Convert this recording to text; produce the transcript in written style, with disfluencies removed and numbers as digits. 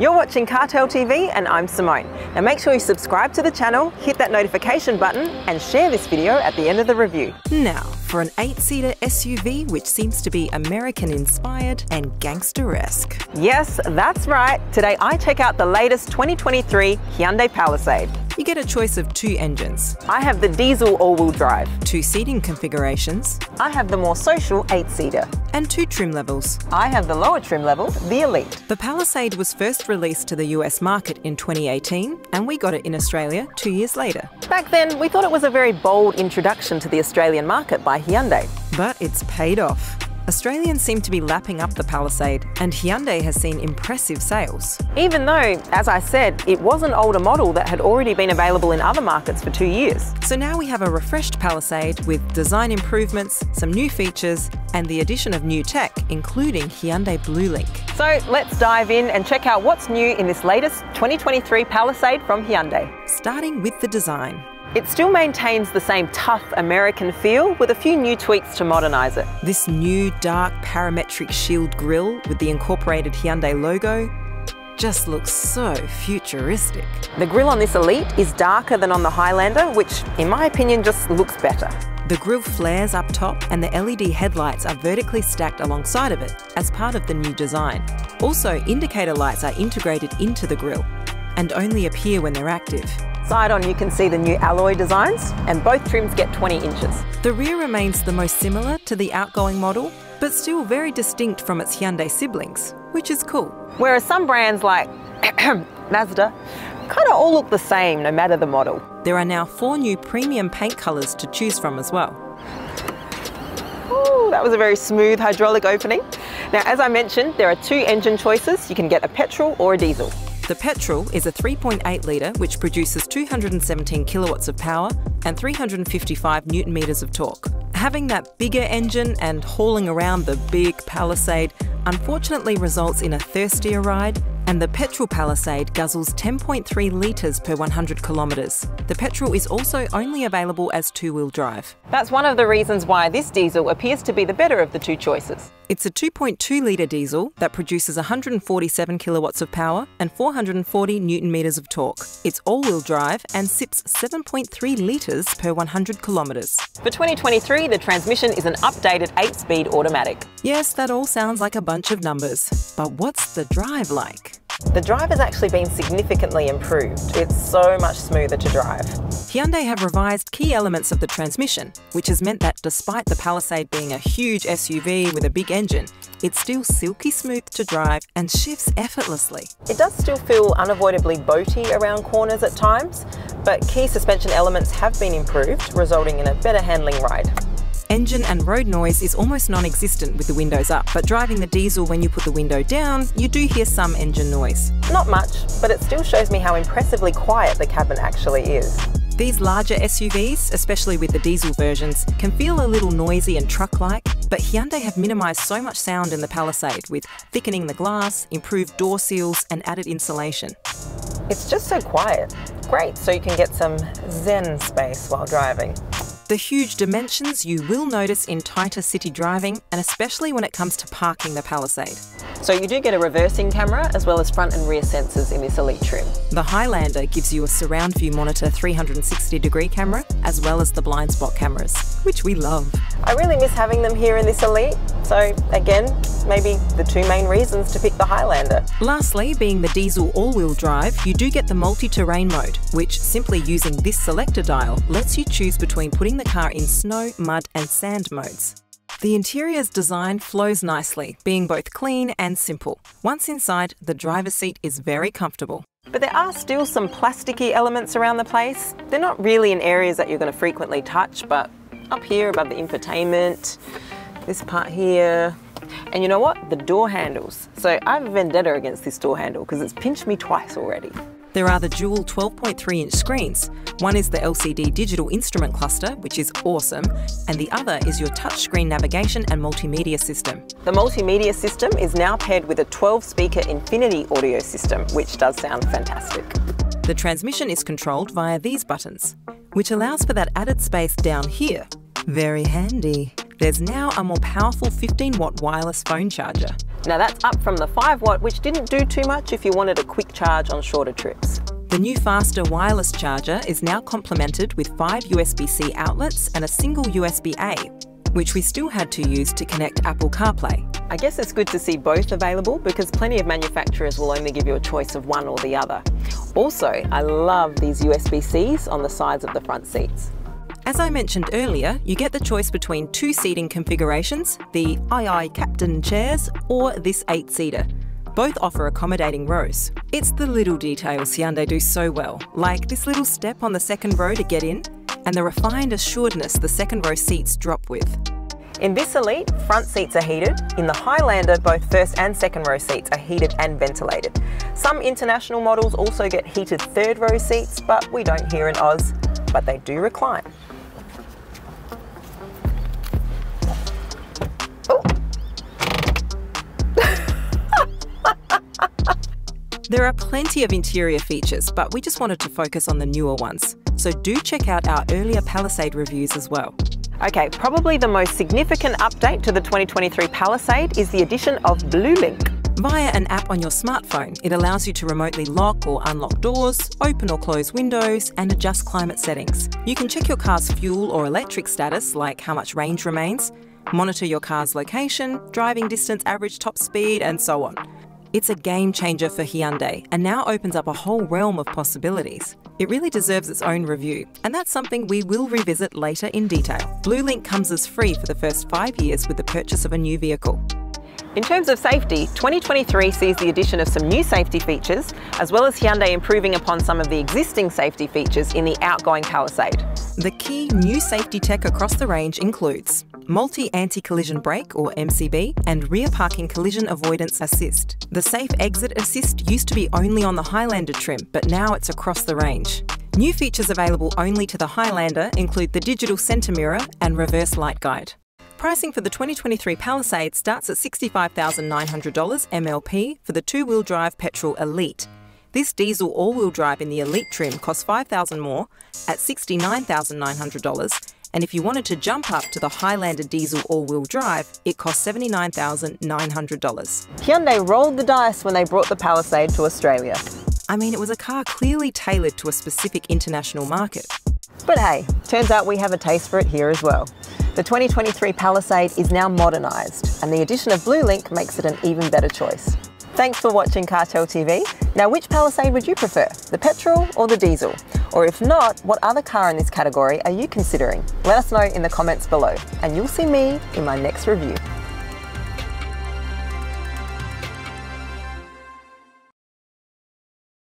You're watching CarTell TV and I'm Simone. Now make sure you subscribe to the channel, hit that notification button and share this video at the end of the review. Now for an 8-seater SUV which seems to be American-inspired and gangster-esque. Yes, that's right. Today I check out the latest 2023 Hyundai Palisade. You get a choice of two engines. I have the diesel all-wheel drive. Two seating configurations. I have the more social 8-seater. And two trim levels. I have the lower trim level, the Elite. The Palisade was first released to the US market in 2018 and we got it in Australia 2 years later. Back then, we thought it was a very bold introduction to the Australian market by Hyundai. But it's paid off. Australians seem to be lapping up the Palisade and Hyundai has seen impressive sales. Even though, as I said, it was an older model that had already been available in other markets for 2 years. So now we have a refreshed Palisade with design improvements, some new features and the addition of new tech, including Hyundai Bluelink. So let's dive in and check out what's new in this latest 2023 Palisade from Hyundai. Starting with the design. It still maintains the same tough American feel with a few new tweaks to modernise it. This new dark parametric shield grille with the incorporated Hyundai logo just looks so futuristic. The grille on this Elite is darker than on the Highlander, which in my opinion just looks better. The grille flares up top and the LED headlights are vertically stacked alongside of it as part of the new design. Also, indicator lights are integrated into the grille and only appear when they're active. Side on, you can see the new alloy designs and both trims get 20 inches. The rear remains the most similar to the outgoing model, but still very distinct from its Hyundai siblings, which is cool. Whereas some brands like Mazda kind of all look the same no matter the model. There are now 4 new premium paint colours to choose from as well. Ooh, that was a very smooth hydraulic opening. Now, as I mentioned, there are 2 engine choices. You can get a petrol or a diesel. The petrol is a 3.8 litre which produces 217 kilowatts of power and 355 newton-metres of torque. Having that bigger engine and hauling around the big Palisade unfortunately results in a thirstier ride, and the petrol Palisade guzzles 10.3 litres per 100 kilometres. The petrol is also only available as two-wheel drive. That's one of the reasons why this diesel appears to be the better of the 2 choices. It's a 2.2 litre diesel that produces 147 kilowatts of power and 440 newton-metres of torque. It's all-wheel drive and sips 7.3 litres per 100 kilometres. For 2023, the transmission is an updated 8-speed automatic. Yes, that all sounds like a bunch of numbers, but what's the drive like? The drive has actually been significantly improved. It's so much smoother to drive. Hyundai have revised key elements of the transmission, which has meant that despite the Palisade being a huge SUV with a big engine, it's still silky smooth to drive and shifts effortlessly. It does still feel unavoidably boaty around corners at times, but key suspension elements have been improved, resulting in a better handling ride. Engine and road noise is almost non-existent with the windows up, but driving the diesel when you put the window down, you do hear some engine noise. Not much, but it still shows me how impressively quiet the cabin actually is. These larger SUVs, especially with the diesel versions, can feel a little noisy and truck-like, but Hyundai have minimised so much sound in the Palisade with thickening the glass, improved door seals and added insulation. It's just so quiet. Great, so you can get some zen space while driving. The huge dimensions you will notice in tighter city driving and especially when it comes to parking the Palisade. So you do get a reversing camera as well as front and rear sensors in this Elite trim. The Highlander gives you a surround view monitor 360-degree camera as well as the blind spot cameras, which we love. I really miss having them here in this Elite, so again, maybe the 2 main reasons to pick the Highlander. Lastly, being the diesel all-wheel drive, you do get the multi-terrain mode, which simply using this selector dial lets you choose between putting the car in snow, mud and sand modes. The interior's design flows nicely, being both clean and simple. Once inside, the driver's seat is very comfortable. But there are still some plasticky elements around the place. They're not really in areas that you're going to frequently touch, but up here above the infotainment, this part here, and you know what? The door handles. So I have a vendetta against this door handle because it's pinched me twice already. There are the dual 12.3-inch screens. One is the LCD digital instrument cluster, which is awesome, and the other is your touchscreen navigation and multimedia system. The multimedia system is now paired with a 12-speaker Infinity audio system, which does sound fantastic. The transmission is controlled via these buttons, which allows for that added space down here. Very handy. There's now a more powerful 15-watt wireless phone charger. Now that's up from the 5-watt, which didn't do too much if you wanted a quick charge on shorter trips. The new faster wireless charger is now complemented with 5 USB-C outlets and a single USB-A, which we still had to use to connect Apple CarPlay. I guess it's good to see both available because plenty of manufacturers will only give you a choice of one or the other. Also, I love these USB-Cs on the sides of the front seats. As I mentioned earlier, you get the choice between 2 seating configurations, the II Captain chairs or this 8-seater. Both offer accommodating rows. It's the little details Hyundai do so well, like this little step on the second row to get in and the refined assuredness the second row seats drop with. In this Elite, front seats are heated. In the Highlander, both first and second row seats are heated and ventilated. Some international models also get heated third row seats, but we don't here in Oz, but they do recline. There are plenty of interior features, but we just wanted to focus on the newer ones. So do check out our earlier Palisade reviews as well. Okay, probably the most significant update to the 2023 Palisade is the addition of Bluelink. Via an app on your smartphone, it allows you to remotely lock or unlock doors, open or close windows, and adjust climate settings. You can check your car's fuel or electric status, like how much range remains, monitor your car's location, driving distance, average top speed, and so on. It's a game changer for Hyundai and now opens up a whole realm of possibilities. It really deserves its own review, and that's something we will revisit later in detail. Bluelink comes as free for the first 5 years with the purchase of a new vehicle. In terms of safety, 2023 sees the addition of some new safety features, as well as Hyundai improving upon some of the existing safety features in the outgoing Palisade. The key new safety tech across the range includes multi-anti-collision brake or MCB and rear parking collision avoidance assist. The safe exit assist used to be only on the Highlander trim, but now it's across the range. New features available only to the Highlander include the digital center mirror and reverse light guide. Pricing for the 2023 Palisade starts at $65,900 MLP for the two-wheel drive petrol Elite. This diesel all-wheel drive in the Elite trim costs $5,000 more at $69,900. And if you wanted to jump up to the Highlander diesel all-wheel drive, it costs $79,900. Hyundai rolled the dice when they brought the Palisade to Australia. I mean, it was a car clearly tailored to a specific international market. But hey, turns out we have a taste for it here as well. The 2023 Palisade is now modernised, and the addition of Bluelink makes it an even better choice. Thanks for watching CarTell TV. Now, which Palisade would you prefer, the petrol or the diesel? Or if not, what other car in this category are you considering? Let us know in the comments below, and you'll see me in my next review.